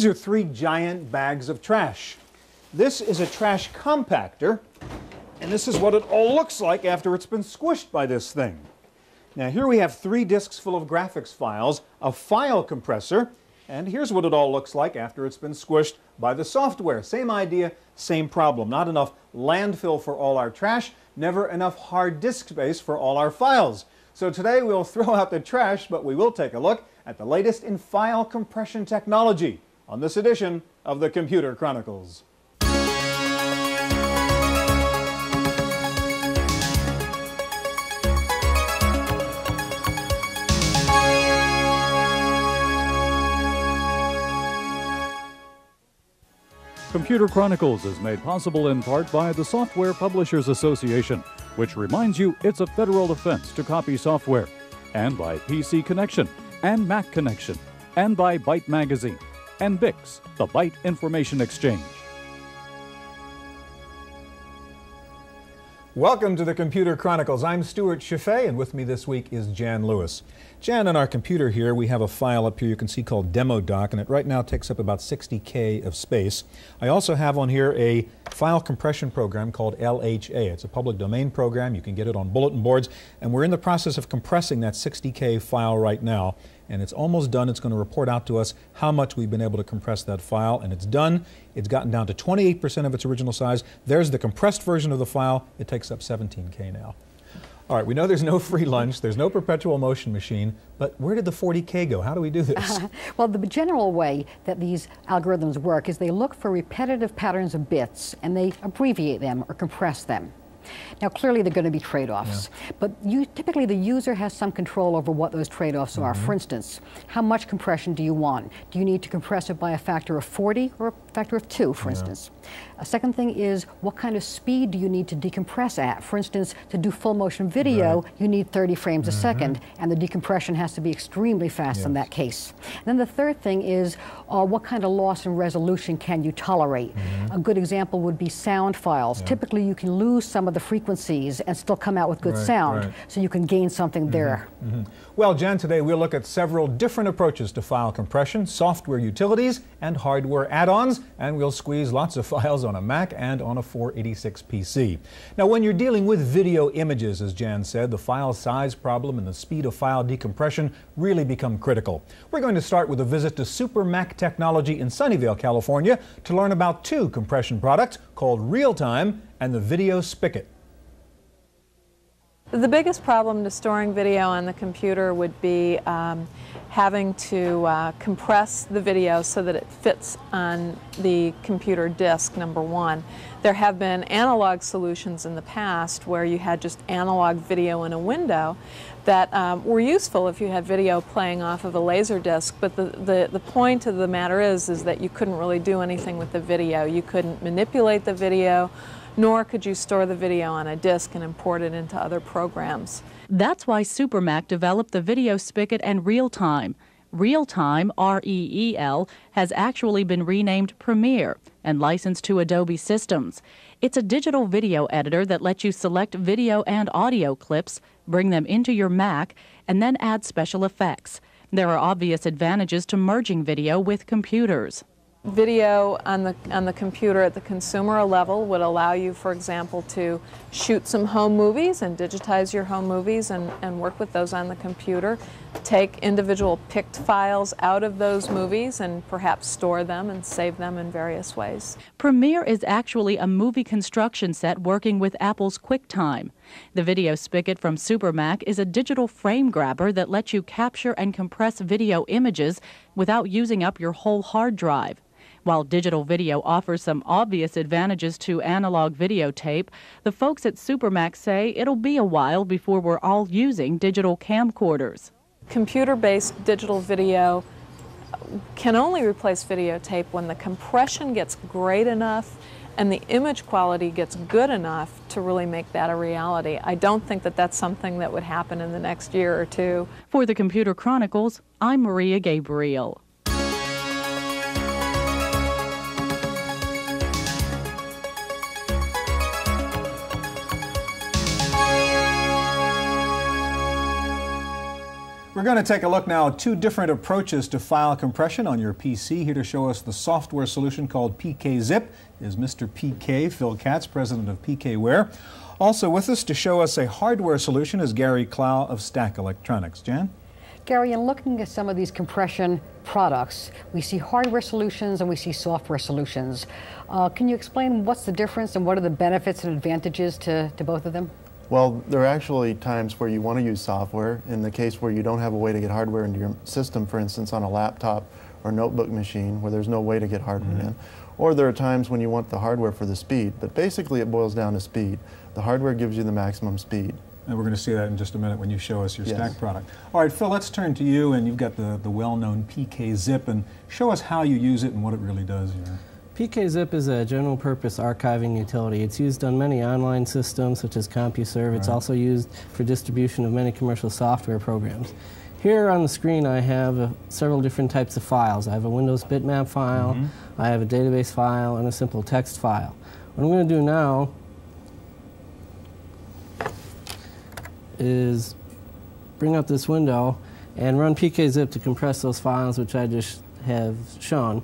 These are three giant bags of trash. This is a trash compactor, and this is what it all looks like after it's been squished by this thing. Now here we have three disks full of graphics files, a file compressor, and here's what it all looks like after it's been squished by the software. Same idea, same problem. Not enough landfill for all our trash, never enough hard disk space for all our files. So today we'll throw out the trash, but we will take a look at the latest in file compression technology on this edition of the Computer Chronicles. Computer Chronicles is made possible in part by the Software Publishers Association, which reminds you it's a federal offense to copy software, and by PC Connection, and Mac Connection, and by Byte Magazine, and BIX, the Byte Information Exchange. Welcome to the Computer Chronicles. I'm Stewart Cheifet, and with me this week is Jan Lewis. Jan, on our computer here, we have a file up here you can see called Demo Doc, and it right now takes up about 60K of space. I also have on here a file compression program called LHA. It's a public domain program. You can get it on bulletin boards, and we're in the process of compressing that 60K file right now. And it's almost done. It's going to report out to us how much we've been able to compress that file, and it's done. It's gotten down to 28% of its original size. There's the compressed version of the file. It takes up 17K now. All right, we know there's no free lunch, there's no perpetual motion machine, but where did the 40K go? How do we do this? Well, the general way that these algorithms work is they look for repetitive patterns of bits, and they abbreviate them or compress them. Now, clearly there are going to be trade-offs, yeah, but typically the user has some control over what those trade-offs are. For instance, how much compression do you want? Do you need to compress it by a factor of 40 or a factor of 2, for instance? A second thing is, what kind of speed do you need to decompress at? For instance, to do full-motion video, you need 30 frames a second, and the decompression has to be extremely fast in that case. And then the third thing is, what kind of loss in resolution can you tolerate? A good example would be sound files. Typically, you can lose some of the frequencies and still come out with good sound, so you can gain something there. Well, Jan, today we'll look at several different approaches to file compression, software utilities, and hardware add-ons, and we'll squeeze lots of files on a Mac and on a 486 PC. Now, when you're dealing with video images, as Jan said, the file size problem and the speed of file decompression really become critical. We're going to start with a visit to Super Mac Technology in Sunnyvale, California, to learn about two compression products called RealTime and the Video Spigot. The biggest problem to storing video on the computer would be having to compress the video so that it fits on the computer disk, number one. There have been analog solutions in the past where you had just analog video in a window that were useful if you had video playing off of a laser disc, but the point of the matter is that you couldn't really do anything with the video. You couldn't manipulate the video, nor could you store the video on a disk and import it into other programs. That's why Super Mac developed the Video Spigot and RealTime. RealTime, R-E-E-L, has actually been renamed Premiere and licensed to Adobe Systems. It's a digital video editor that lets you select video and audio clips, bring them into your Mac, and then add special effects. There are obvious advantages to merging video with computers. Video on the computer at the consumer level would allow you, for example, to shoot some home movies and digitize your home movies and work with those on the computer, take individual picked files out of those movies and perhaps store them and save them in various ways. Premiere is actually a movie construction set working with Apple's QuickTime. The Video Spigot from Super Mac is a digital frame grabber that lets you capture and compress video images without using up your whole hard drive. While digital video offers some obvious advantages to analog videotape, the folks at Super Mac say it'll be a while before we're all using digital camcorders. Computer-based digital video can only replace videotape when the compression gets great enough and the image quality gets good enough to really make that a reality. I don't think that that's something that would happen in the next year or two. For the Computer Chronicles, I'm Maria Gabriel. We're going to take a look now at two different approaches to file compression on your PC. Here to show us the software solution called PKZip is Mr. PK, Phil Katz, president of PKWare. Also with us to show us a hardware solution is Gary Clow of Stack Electronics. Jan? Gary, in looking at some of these compression products, we see hardware solutions and we see software solutions. Can you explain what's the difference and what are the benefits and advantages to both of them? Well, there are actually times where you want to use software. In the case where you don't have a way to get hardware into your system, for instance, on a laptop or notebook machine where there's no way to get hardware in. Or there are times when you want the hardware for the speed. But basically, it boils down to speed. The hardware gives you the maximum speed. And we're going to see that in just a minute when you show us your Stack product. All right, Phil, let's turn to you. And you've got the well-known PKZip. And show us how you use it and what it really does here. PKZip is a general-purpose archiving utility. It's used on many online systems, such as CompuServe. It's also used for distribution of many commercial software programs. Here on the screen, I have several different types of files. I have a Windows bitmap file, I have a database file, and a simple text file. What I'm going to do now is bring up this window and run PKZip to compress those files, which I just have shown.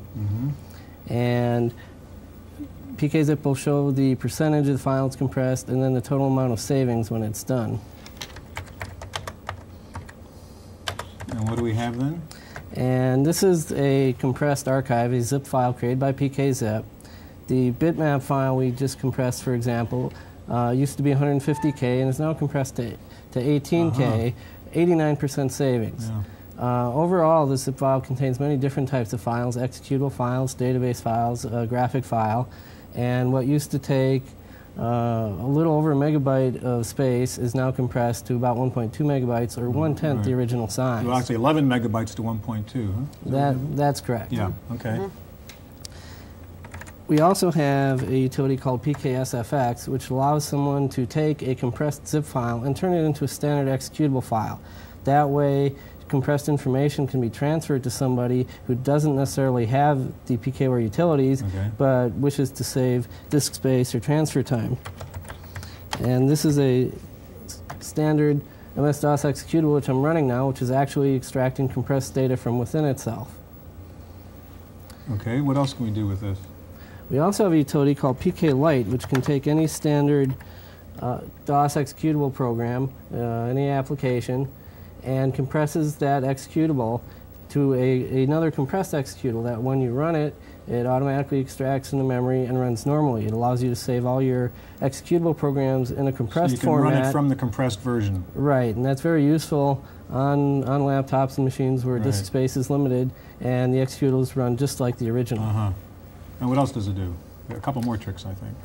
And PKZip will show the percentage of the file it's compressed and then the total amount of savings when it's done. And what do we have then? And this is a compressed archive, a zip file created by PKZip. The bitmap file we just compressed, for example, used to be 150K and is now compressed to 18K, 89% savings. Overall, the zip file contains many different types of files, executable files, database files, a graphic file, and what used to take a little over a megabyte of space is now compressed to about 1.2 megabytes, or one-tenth the original size. Well, actually 11 megabytes to 1.2, huh? That's correct. Yeah, okay. We also have a utility called PKSFX, which allows someone to take a compressed zip file and turn it into a standard executable file. That way, compressed information can be transferred to somebody who doesn't necessarily have the PKWare utilities, but wishes to save disk space or transfer time. And this is a standard MS-DOS executable, which I'm running now, which is actually extracting compressed data from within itself. Okay, what else can we do with this? We also have a utility called PKLite, which can take any standard DOS executable program, any application, and compresses that executable to another compressed executable that when you run it, it automatically extracts into memory and runs normally. It allows you to save all your executable programs in a compressed format. So you can run it from the compressed version. Right, and that's very useful on laptops and machines where disk space is limited and the executables run just like the original. And what else does it do? A couple more tricks, I think.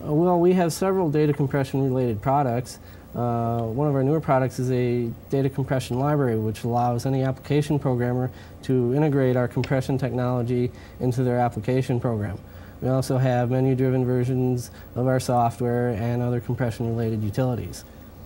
Well, we have several data compression related products. One of our newer products is a data compression library, which allows any application programmer to integrate our compression technology into their application program. We also have menu-driven versions of our software and other compression-related utilities.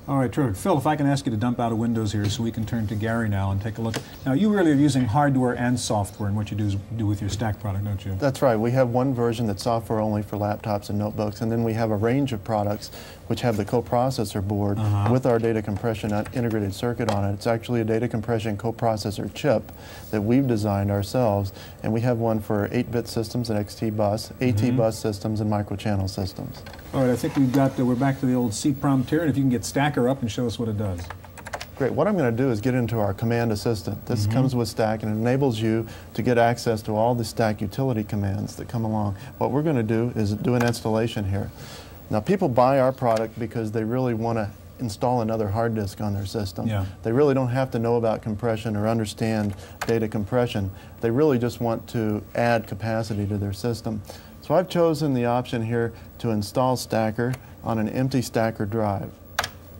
All right, terrific. Phil, if I can ask you to dump out of Windows here so we can turn to Gary now and take a look. Now, you really are using hardware and software in what you do with your Stack product, don't you? That's right. We have one version that's software only for laptops and notebooks, and then we have a range of products which have the coprocessor board with our data compression integrated circuit on it. It's actually a data compression coprocessor chip that we've designed ourselves, and we have one for 8-bit systems and XT bus, AT bus systems, and microchannel systems. All right, I think we've got we're back to the old C prompt here, and if you can get Stacker up and show us what it does. Great. What I'm going to do is get into our command assistant. This comes with Stack and enables you to get access to all the Stack utility commands that come along. What we're going to do is do an installation here. Now, people buy our product because they really want to install another hard disk on their system. They really don't have to know about compression or understand data compression. They really just want to add capacity to their system. So I've chosen the option here to install Stacker on an empty Stacker drive,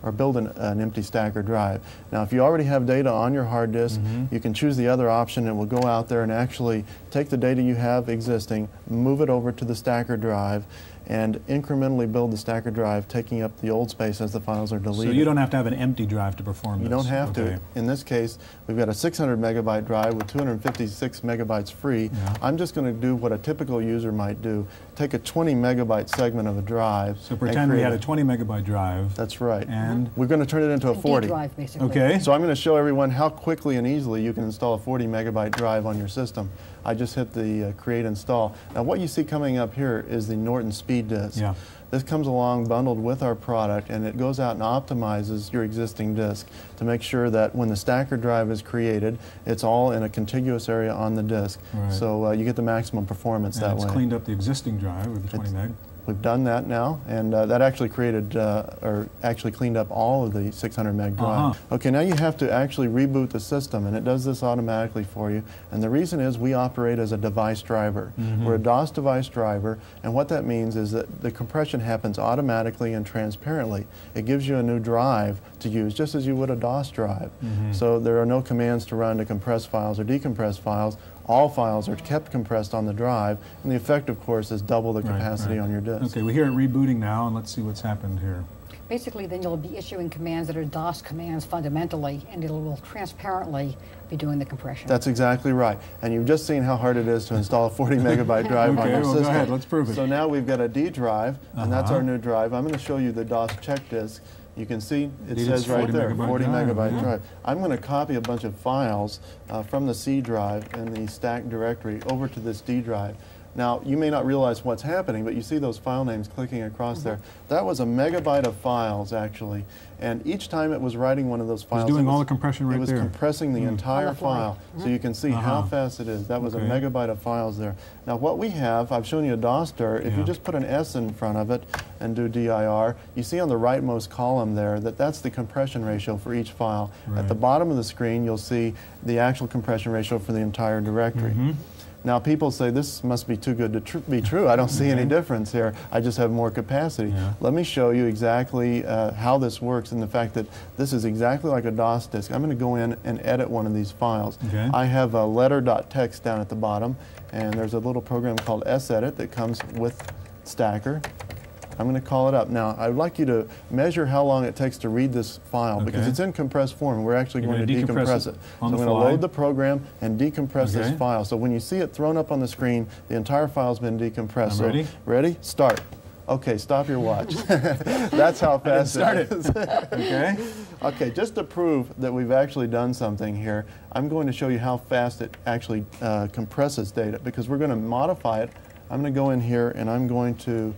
or build an empty Stacker drive. Now, if you already have data on your hard disk, you can choose the other option. It will go out there and actually take the data you have existing, move it over to the Stacker drive, and incrementally build the Stacker drive, taking up the old space as the files are deleted. So you don't have to have an empty drive to perform this? You don't have to. In this case, we've got a 600 megabyte drive with 256 megabytes free. I'm just going to do what a typical user might do, take a 20 megabyte segment of a drive. So pretend we had a 20 megabyte drive. That's right. and we're going to turn it into a 40. Drive, basically. Okay. So I'm going to show everyone how quickly and easily you can install a 40 megabyte drive on your system. I just hit the create install. Now what you see coming up here is the Norton Speed Disk. Yeah. This comes along bundled with our product, and it goes out and optimizes your existing disk to make sure that when the Stacker drive is created, it's all in a contiguous area on the disk. Right. So you get the maximum performance that way. It's cleaned up the existing drive with the 20 meg. We've done that now, and that actually created or actually cleaned up all of the 600 meg drive. Okay, now you have to actually reboot the system, and it does this automatically for you. And the reason is we operate as a device driver. We're a DOS device driver, and what that means is that the compression happens automatically and transparently. It gives you a new drive to use, just as you would a DOS drive. So there are no commands to run to compress files or decompress files. All files are kept compressed on the drive, and the effect, of course, is double the capacity on your disk. Okay, we hear it rebooting now, and let's see what's happened here. Basically, then you'll be issuing commands that are DOS commands fundamentally, and it will transparently be doing the compression. That's exactly right. And you've just seen how hard it is to install a 40 megabyte drive on your system. Go ahead, let's prove it. So now we've got a D drive, and that's our new drive. I'm going to show you the DOS check disk. You can see it says right there, 40 megabyte drive. I'm going to copy a bunch of files from the C drive in the Stack directory over to this D drive. Now, you may not realize what's happening, but you see those file names clicking across there. That was a megabyte of files, actually. And each time it was writing one of those files, it was doing all the compression right there. It was compressing the entire file. So you can see how fast it is. That was a megabyte of files there. Now, what we have, I've shown you a DOS dir. If you just put an S in front of it and do DIR, you see on the rightmost column there that that's the compression ratio for each file. At the bottom of the screen, you'll see the actual compression ratio for the entire directory. Now people say, this must be too good to be true. I don't see any difference here. I just have more capacity. Let me show you exactly how this works, and the fact that this is exactly like a DOS disk. I'm going to go in and edit one of these files. I have a letter.txt down at the bottom, and there's a little program called sedit that comes with Stacker. I'm going to call it up. Now, I'd like you to measure how long it takes to read this file, because it's in compressed form. We're actually going to decompress it. So I'm going to load the program and decompress this file. So when you see it thrown up on the screen, the entire file's been decompressed. So ready? Ready? Start. Okay, stop your watch. That's how fast it is. Okay, just to prove that we've actually done something here, I'm going to show you how fast it actually compresses data, because we're going to modify it. I'm going to go in here, and I'm going to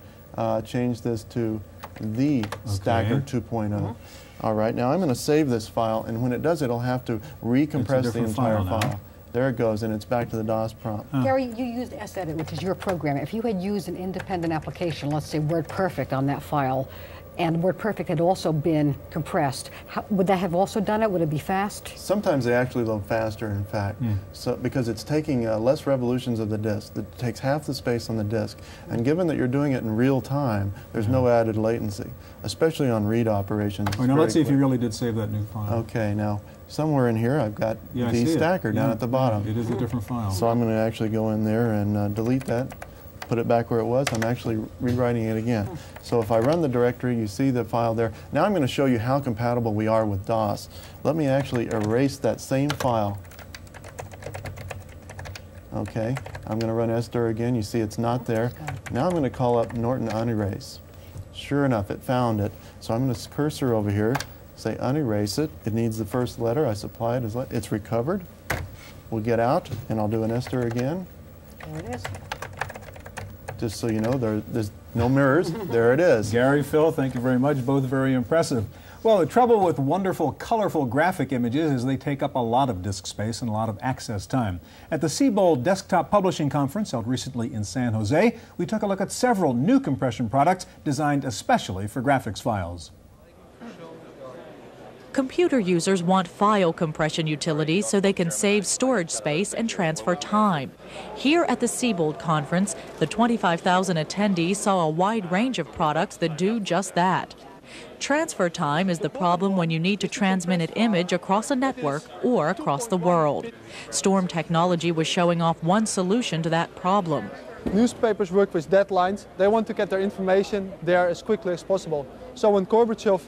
change this to the Stacker 2.0. All right, now I'm going to save this file, and when it does, it'll have to recompress the entire file. There it goes, and it's back to the DOS prompt. Gary, you used sedit, which is your program. If you had used an independent application, let's say WordPerfect on that file, and WordPerfect had also been compressed, how, would that have also done it? Would it be fast? Sometimes they actually load faster, in fact, so, because it's taking less revolutions of the disk. It takes half the space on the disk. And given that you're doing it in real time, there's no added latency, especially on read operations. Now let's see if you really did save that new file. Okay, now somewhere in here I've got the Stacker down at the bottom. It is a different file. So I'm going to actually go in there and delete that. Put it back where it was. I'm actually rewriting it again. So if I run the directory, you see the file there. Now I'm going to show you how compatible we are with DOS. Let me actually erase that same file. Okay, I'm going to run sdir again. You see it's not there. Now I'm going to call up Norton unerase. Sure enough, it found it. So I'm going to cursor over here, say unerase it. It needs the first letter. I supply it as it's recovered. We'll get out, and I'll do an sdir again. There it is. Just so you know, there's no mirrors. There it is. Gary, Phil, thank you very much. Both very impressive. Well, the trouble with wonderful, colorful graphic images is they take up a lot of disk space and a lot of access time. At the Seybold Desktop Publishing Conference held recently in San Jose, we took a look at several new compression products designed especially for graphics files. Computer users want file compression utilities so they can save storage space and transfer time. Here at the Seybold conference, the 25,000 attendees saw a wide range of products that do just that. Transfer time is the problem when you need to transmit an image across a network or across the world. Storm Technology was showing off one solution to that problem. Newspapers work with deadlines. They want to get their information there as quickly as possible. So when Gorbachev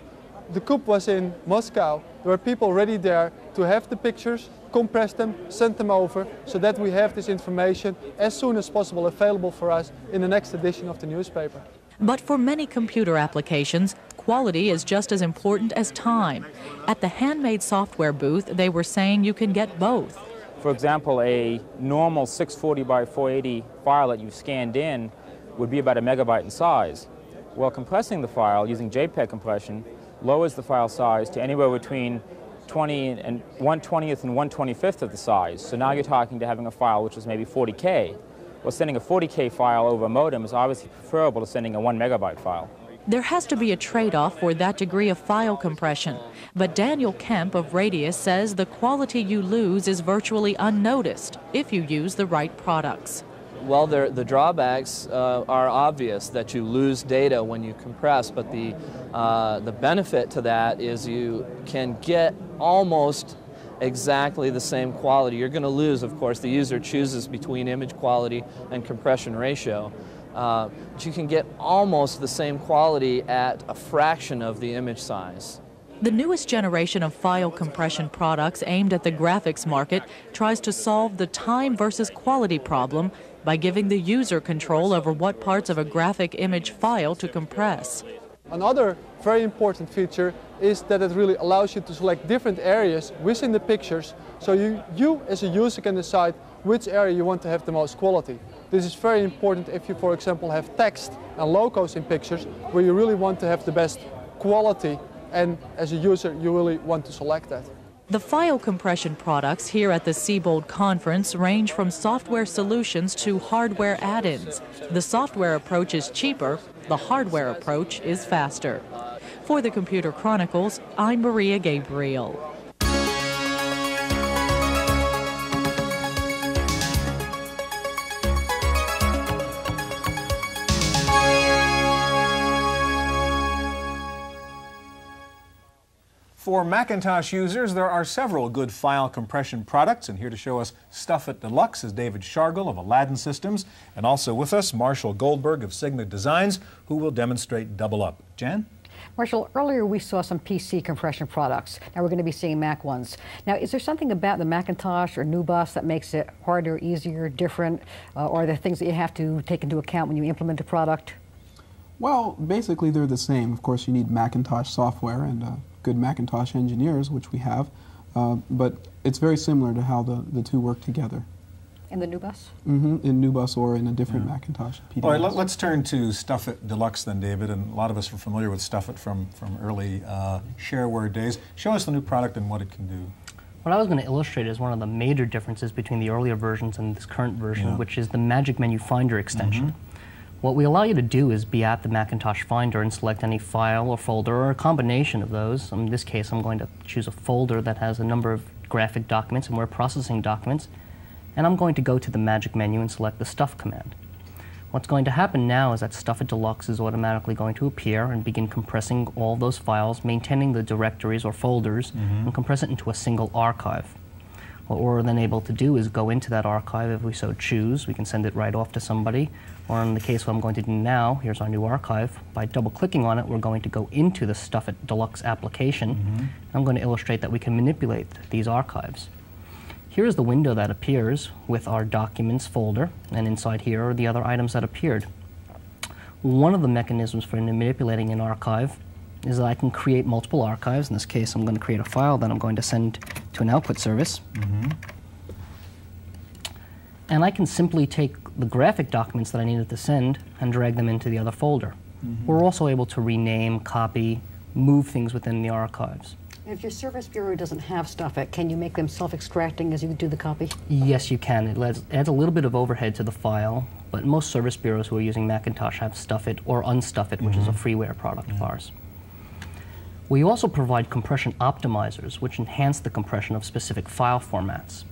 the coup was in Moscow, there were people already there to have the pictures, compress them, send them over, so that we have this information as soon as possible available for us in the next edition of the newspaper. But for many computer applications, quality is just as important as time. At the handmade software booth, they were saying you can get both. For example, a normal 640 by 480 file that you've scanned in would be about a megabyte in size. Well, compressing the file using JPEG compression lowers the file size to anywhere between 1/20th and 1/25th of the size. So now you're talking to having a file which is maybe 40K. Well, sending a 40K file over a modem is obviously preferable to sending a 1 megabyte file. There has to be a trade-off for that degree of file compression. But Daniel Kemp of Radius says the quality you lose is virtually unnoticed if you use the right products. Well, the drawbacks are obvious, that you lose data when you compress, but the benefit to that is you can get almost exactly the same quality. You're going to lose, of course, the user chooses between image quality and compression ratio. But you can get almost the same quality at a fraction of the image size. The newest generation of file compression products aimed at the graphics market tries to solve the time versus quality problem by giving the user control over what parts of a graphic image file to compress. Another very important feature is that it really allows you to select different areas within the pictures, so you as a user can decide which area you want to have the most quality. This is very important if you, for example, have text and logos in pictures where you really want to have the best quality, and as a user you really want to select that. The file compression products here at the Seybold conference range from software solutions to hardware add-ins. The software approach is cheaper, the hardware approach is faster. For the Computer Chronicles, I'm Maria Gabriel. For Macintosh users, there are several good file compression products, and here to show us Stuff It Deluxe is David Shargel of Aladdin Systems, and also with us Marshall Goldberg of Sigma Designs, who will demonstrate Double Up. Jan? Marshall, earlier we saw some PC compression products. Now we're going to be seeing Mac ones. Now, is there something about the Macintosh or Nubus that makes it harder, easier, different, or are there things that you have to take into account when you implement a product? Well, basically they're the same. Of course, you need Macintosh software and good Macintosh engineers, which we have, but it's very similar to how the two work together. In the Nubus? Mm-hmm, in Nubus or in a different Macintosh. PDFs. All right, let's turn to Stuff It Deluxe then, David, and a lot of us are familiar with Stuff It from early shareware days. Show us the new product and what it can do. What I was going to illustrate is one of the major differences between the earlier versions and this current version, which is the Magic Menu Finder extension. What we allow you to do is be at the Macintosh Finder and select any file or folder or a combination of those. In this case, I'm going to choose a folder that has a number of graphic documents and word processing documents, and I'm going to go to the Magic Menu and select the Stuff command. What's going to happen now is that Stuff It Deluxe is automatically going to appear and begin compressing all those files, maintaining the directories or folders, and compress it into a single archive. What we're then able to do is go into that archive if we so choose. We can send it right off to somebody, or in the case what I'm going to do now, here's our new archive. By double-clicking on it, we're going to go into the Stuff It Deluxe application. I'm going to illustrate that we can manipulate these archives. Here's the window that appears with our documents folder, and inside here are the other items that appeared. One of the mechanisms for manipulating an archive is that I can create multiple archives. In this case, I'm going to create a file that I'm going to send to an output service. And I can simply take the graphic documents that I needed to send and drag them into the other folder. We're also able to rename, copy, move things within the archives. If your service bureau doesn't have Stuff It, can you make them self-extracting as you do the copy? Yes, you can. It adds a little bit of overhead to the file, but most service bureaus who are using Macintosh have Stuff It or Unstuff It, which is a freeware product of ours. We also provide compression optimizers, which enhance the compression of specific file formats.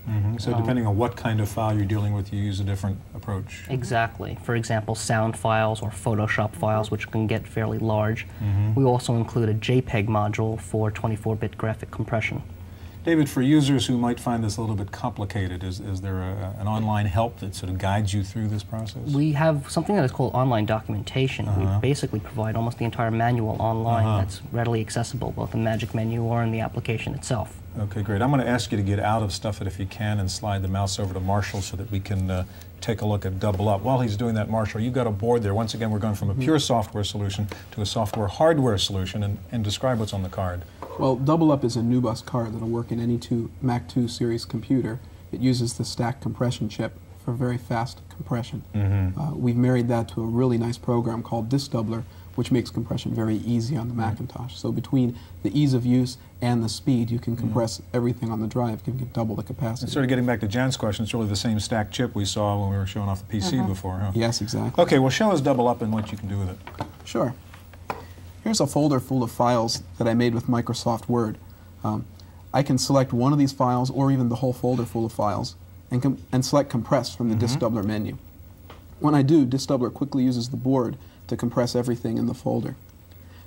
So depending on what kind of file you're dealing with, you use a different approach. Exactly. For example, sound files or Photoshop files, which can get fairly large. We also include a JPEG module for 24-bit graphic compression. David, for users who might find this a little bit complicated, is there an online help that sort of guides you through this process? We have something that is called online documentation. We basically provide almost the entire manual online that's readily accessible, both in Magic Menu or in the application itself. Okay, great. I'm going to ask you to get out of Stuff It if you can and slide the mouse over to Marshall so that we can take a look at Double Up. While he's doing that, Marshall, you've got a board there. Once again, we're going from a pure software solution to a software hardware solution, and describe what's on the card. Well, Double Up is a Nubus card that'll work in any Mac 2 series computer. It uses the stack compression chip for very fast compression. We've married that to a really nice program called Disk Doubler, which makes compression very easy on the Macintosh. So between the ease of use and the speed, you can compress everything on the drive, giving it double the capacity. And sort of getting back to Jan's question, it's really the same stack chip we saw when we were showing off the PC before, huh? Yes, exactly. Okay, well, show us Double Up and what you can do with it. Sure. Here's a folder full of files that I made with Microsoft Word. I can select one of these files, or even the whole folder full of files, and select Compress from the Disk Doubler menu. When I do, Disk Doubler quickly uses the board to compress everything in the folder.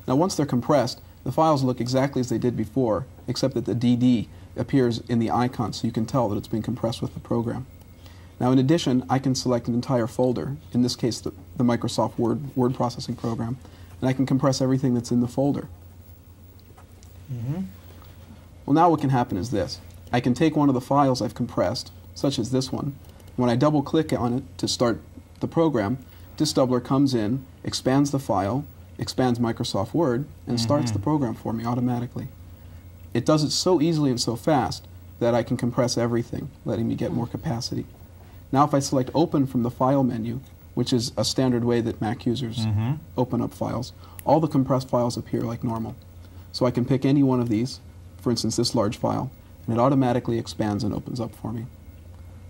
Now, once they're compressed, the files look exactly as they did before, except that the DD appears in the icon, so you can tell that it's been compressed with the program. Now, in addition, I can select an entire folder, in this case the Microsoft Word processing program, and I can compress everything that's in the folder. Well, now what can happen is this. I can take one of the files I've compressed, such as this one. When I double-click on it to start the program, Disk Doubler comes in, expands the file, expands Microsoft Word, and starts the program for me automatically. It does it so easily and so fast that I can compress everything, letting me get more capacity. Now if I select Open from the File menu, which is a standard way that Mac users open up files, all the compressed files appear like normal. So I can pick any one of these, for instance this large file, and it automatically expands and opens up for me.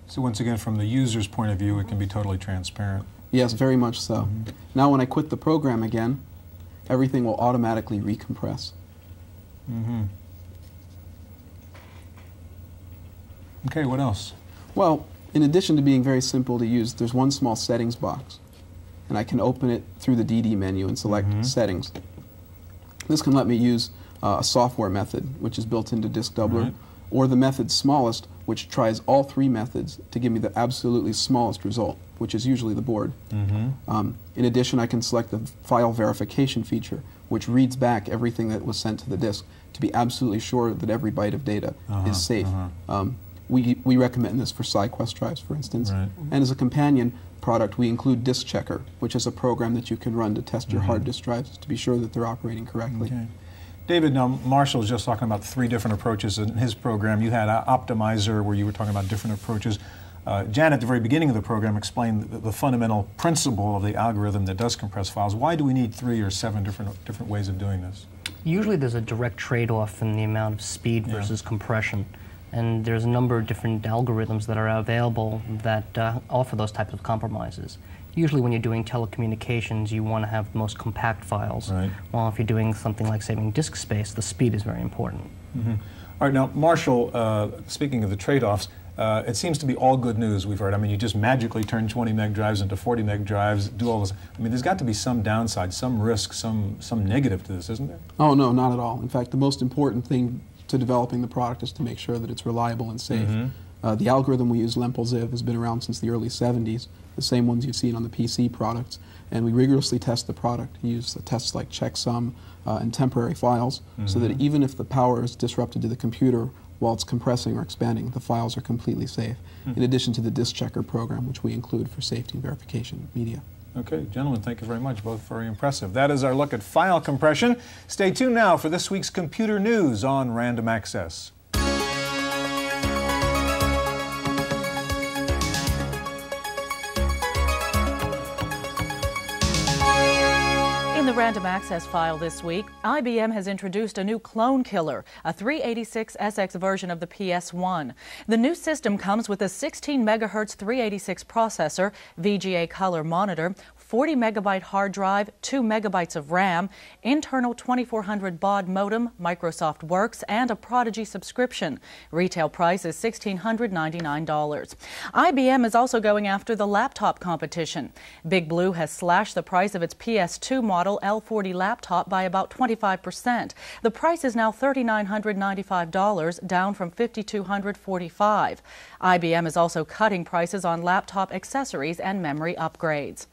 So once again, from the user's point of view, it can be totally transparent. Yes, very much so. Now when I quit the program again, everything will automatically recompress. Okay, what else? Well, in addition to being very simple to use, there's one small settings box, and I can open it through the DD menu and select Settings. This can let me use a software method, which is built into Disk Doubler, or the method smallest, which tries all three methods to give me the absolutely smallest result, which is usually the board. In addition, I can select the file verification feature, which reads back everything that was sent to the disk to be absolutely sure that every byte of data is safe. We recommend this for SideQuest drives, for instance. And as a companion product, we include Disk Checker, which is a program that you can run to test your hard disk drives to be sure that they're operating correctly. David, now Marshall was just talking about three different approaches in his program. You had Optimizer, where you were talking about different approaches. Jan, at the very beginning of the program, explained the fundamental principle of the algorithm that does compress files. Why do we need three or seven different ways of doing this? Usually there's a direct trade-off in the amount of speed versus compression. And there's a number of different algorithms that are available that offer those types of compromises. Usually when you're doing telecommunications, you want to have the most compact files. While if you're doing something like saving disk space, the speed is very important. All right, now, Marshall, speaking of the trade-offs, it seems to be all good news we've heard. I mean, you just magically turn 20 meg drives into 40 meg drives, do all this. I mean, there's got to be some downside, some risk, some negative to this, isn't there? Oh, no, not at all. In fact, the most important thing to developing the product is to make sure that it's reliable and safe. The algorithm we use, LempelZiv, has been around since the early 70s, the same ones you've seen on the PC products, and we rigorously test the product. We use the tests like checksum and temporary files so that even if the power is disrupted to the computer while it's compressing or expanding, the files are completely safe, in addition to the disk checker program, which we include for safety and verification of media. Okay, gentlemen, thank you very much. Both very impressive. That is our look at file compression. Stay tuned now for this week's Computer News on Random Access. In the Random Access file this week, IBM has introduced a new clone killer, a 386SX version of the PS1. The new system comes with a 16 megahertz 386 processor, VGA color monitor, 40 megabyte hard drive, 2 megabytes of RAM, internal 2400 baud modem, Microsoft Works, and a Prodigy subscription. Retail price is $1,699. IBM is also going after the laptop competition. Big Blue has slashed the price of its PS2 model L40 laptop by about 25%. The price is now $3,995, down from $5,245. IBM is also cutting prices on laptop accessories and memory upgrades.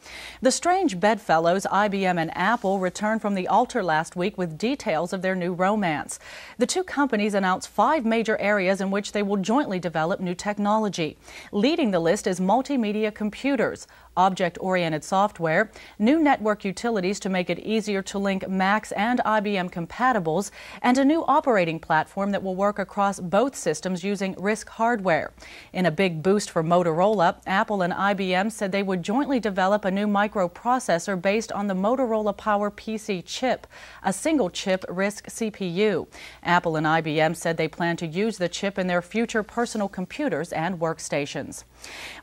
The strange bedfellows, IBM and Apple, returned from the altar last week with details of their new romance. The two companies announced 5 major areas in which they will jointly develop new technology. Leading the list is multimedia computers, object-oriented software, new network utilities to make it easier to link Macs and IBM compatibles, and a new operating platform that will work across both systems using RISC hardware. In a big boost for Motorola, Apple and IBM said they would jointly develop a new microprocessor based on the Motorola Power PC chip, a single-chip RISC CPU. Apple and IBM said they plan to use the chip in their future personal computers and workstations.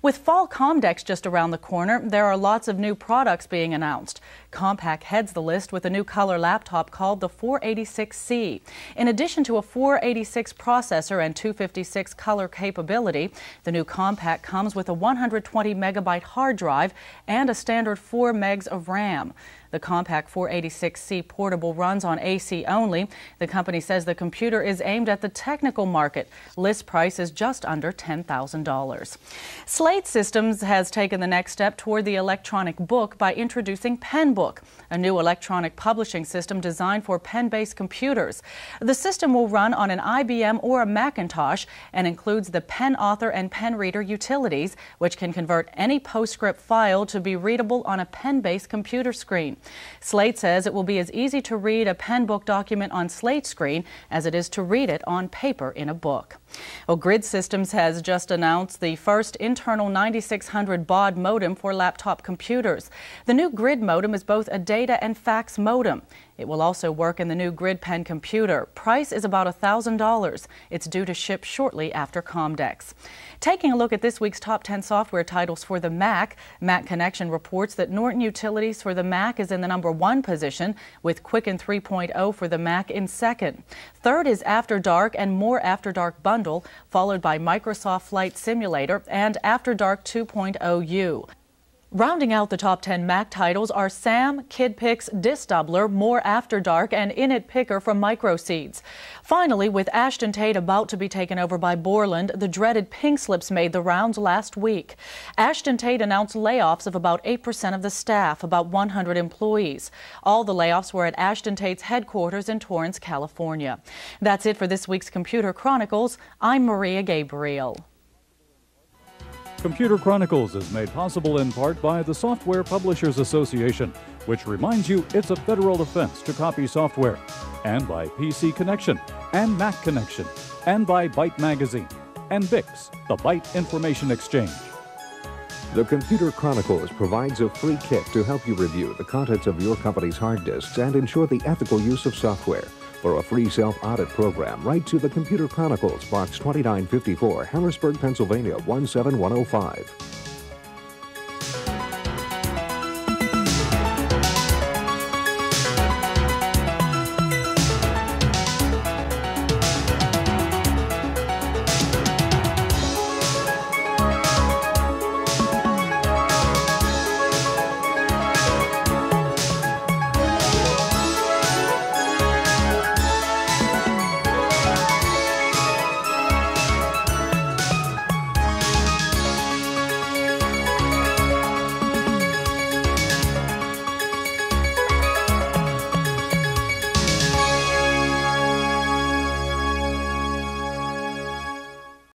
With fall Comdex just around the corner, there are lots of new products being announced. Compaq heads the list with a new color laptop called the 486C. In addition to a 486 processor and 256 color capability, the new Compaq comes with a 120 megabyte hard drive and a standard 4 megs of RAM. The Compaq 486C portable runs on AC only. The company says the computer is aimed at the technical market. List price is just under $10,000. Slate Systems has taken the next step toward the electronic book by introducing PenBook, a new electronic publishing system designed for pen-based computers. The system will run on an IBM or a Macintosh and includes the PenAuthor and PenReader utilities, which can convert any PostScript file to be readable on a pen-based computer screen. Slate says it will be as easy to read a PenBook document on Slate screen as it is to read it on paper in a book. Well, Grid Systems has just announced the first internal 9600 baud modem for laptop computers. The new Grid modem is both a data and fax modem. It will also work in the new GridPen computer. Price is about $1,000. It's due to ship shortly after Comdex. Taking a look at this week's top 10 software titles for the Mac, Mac Connection reports that Norton Utilities for the Mac is in the #1 position, with Quicken 3.0 for the Mac in second. Third is After Dark and More After Dark Bundle, followed by Microsoft Flight Simulator and After Dark 2.0U. Rounding out the top 10 Mac titles are Sam, KidPix, Disk Doubler, More After Dark, and Init Picker from Microseeds. Finally, with Ashton Tate about to be taken over by Borland, the dreaded pink slips made the rounds last week. Ashton Tate announced layoffs of about 8% of the staff, about 100 employees. All the layoffs were at Ashton Tate's headquarters in Torrance, California. That's it for this week's Computer Chronicles. I'm Maria Gabriel. Computer Chronicles is made possible in part by the Software Publishers Association, which reminds you it's a federal offense to copy software, and by PC Connection and Mac Connection, and by Byte Magazine, and BIX, the Byte Information Exchange. The Computer Chronicles provides a free kit to help you review the contents of your company's hard disks and ensure the ethical use of software. For a free self-audit program, write to the Computer Chronicles, Box 2954, Harrisburg, Pennsylvania, 17105.